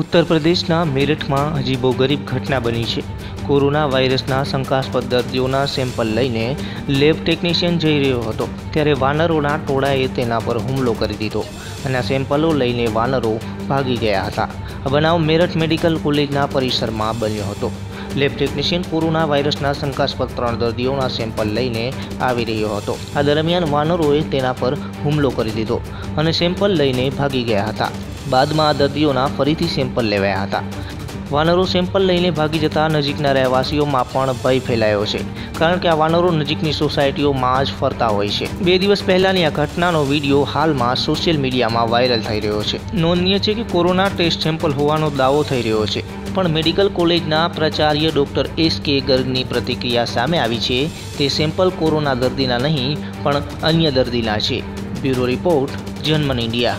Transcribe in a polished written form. उत्तर प्रदेशना मेरठमां अजीबोगरीब घटना बनी है। कोरोना वायरसना शंकास्पद दर्दीओना सैम्पल लईने लेब टेक्निशियन जई रह्यो हतो त्यारे वानरोना टोळाए तेना पर हुमलो करी दीधो अने सैम्पलो लईने वानरो भागी गया हता। आ बनाव मेरठ मेडिकल कॉलेजना परिसरमां बन्यो हतो। लेब टेक्निशियन कोरोना वायरसना शंकास्पद 3 दर्दीओना सैम्पल लईने आवी रह्यो हतो। आ दरमियान वानरोए तेना पर हुमलो करी दीधो अने सैम्पल लईने भागी गया हता। बादमां आ दर्दीओना फरीथी सैम्पल लेवाया हता। वानरो सैम्पल लईने भागी जता नजीकना रहवासीओमां पण भय फैलायो छे, कारण के आ वानरो नजीकनी सोसायटीओमां ज फरता होय छे। 2 दिवस पहेलानी आ घटनानो विडियो हालमां सोशियल मीडियामां वायरल थई रह्यो छे। नोंधनीय छे के कोरोना टेस्ट सेम्पल होवानो दावो थई रह्यो छे, पण मेडिकल कॉलेजना प्राचार्य डॉक्टर एस के गर्गनी प्रतिक्रिया सामे आवी छे। ते सैम्पल कोरोना दर्दीना नहीं पण अन्य दर्दीना छे। Bureau report, Janman India.